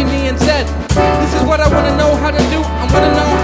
approaching me and said, this is what I want to know how to do. I want to know